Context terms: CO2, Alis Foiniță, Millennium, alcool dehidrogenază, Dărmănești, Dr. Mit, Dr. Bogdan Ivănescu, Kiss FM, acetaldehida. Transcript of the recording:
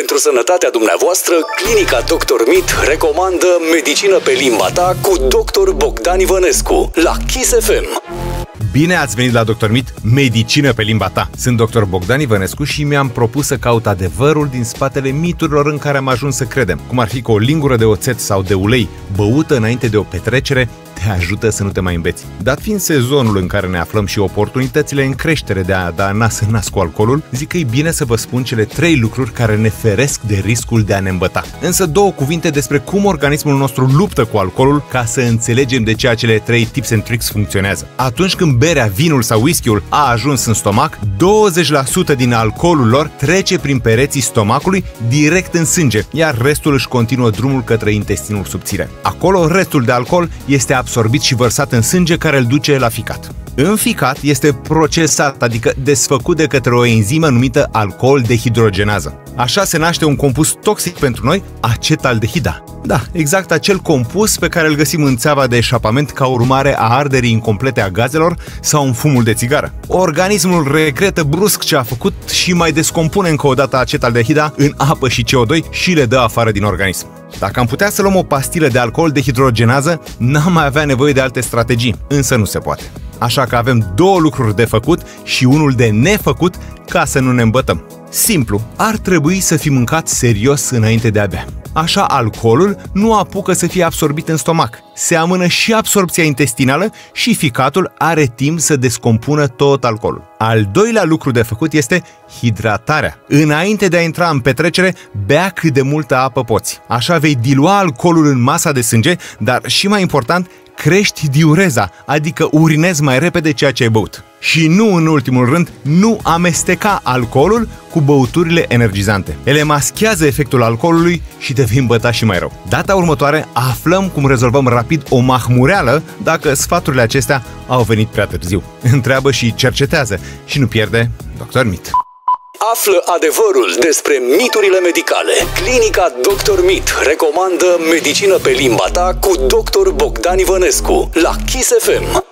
Pentru sănătatea dumneavoastră, Clinica Dr. Mit recomandă medicină pe limba ta cu Dr. Bogdan Ivănescu la Kiss FM. Bine ați venit la Dr. Mit, medicină pe limba ta. Sunt Dr. Bogdan Ivănescu și mi-am propus să caut adevărul din spatele miturilor în care am ajuns să credem, cum ar fi că o lingură de oțet sau de ulei băută înainte de o petrecere te ajută să nu te mai îmbeți. Dat fiind sezonul în care ne aflăm și oportunitățile în creștere de a da nas în nas cu alcoolul, zic că e bine să vă spun cele 3 lucruri care ne feresc de riscul de a ne îmbăta. Însă 2 cuvinte despre cum organismul nostru luptă cu alcoolul ca să înțelegem de ce acele 3 tips and tricks funcționează. Atunci când berea, vinul sau whisky-ul a ajuns în stomac, 20% din alcoolul lor trece prin pereții stomacului direct în sânge, iar restul își continuă drumul către intestinul subțire. Acolo, restul de alcool este absorbit și vărsat în sânge, care îl duce la ficat. În ficat este procesat, adică desfăcut de către o enzimă numită alcool dehidrogenază. Așa se naște un compus toxic pentru noi, acetaldehida. Da, exact acel compus pe care îl găsim în țeava de eșapament ca urmare a arderii incomplete a gazelor sau în fumul de țigară. Organismul regretă brusc ce a făcut și mai descompune încă o dată acetaldehida în apă și CO2 și le dă afară din organism. Dacă am putea să luăm o pastilă de alcool dehidrogenază, n-am mai avea nevoie de alte strategii, însă nu se poate. Așa că avem 2 lucruri de făcut și unul de nefăcut ca să nu ne îmbătăm. Simplu, ar trebui să fi mâncat serios înainte de a bea. Așa alcoolul nu apucă să fie absorbit în stomac. Se amână și absorbția intestinală și ficatul are timp să descompună tot alcoolul. Al 2lea lucru de făcut este hidratarea. Înainte de a intra în petrecere, bea cât de multă apă poți. Așa vei dilua alcoolul în masa de sânge, dar și mai important, crești diureza, adică urinezi mai repede ceea ce ai băut. Și nu în ultimul rând, nu amesteca alcoolul cu băuturile energizante. Ele maschează efectul alcoolului și te vei îmbăta și mai rău. Data următoare aflăm cum rezolvăm rapid o mahmureală dacă sfaturile acestea au venit prea târziu. Întreabă și cercetează și nu pierde Dr. Mit. Află adevărul despre miturile medicale. Clinica Dr. Mit recomandă medicină pe limba ta cu Dr. Bogdan Ivănescu la Kiss FM.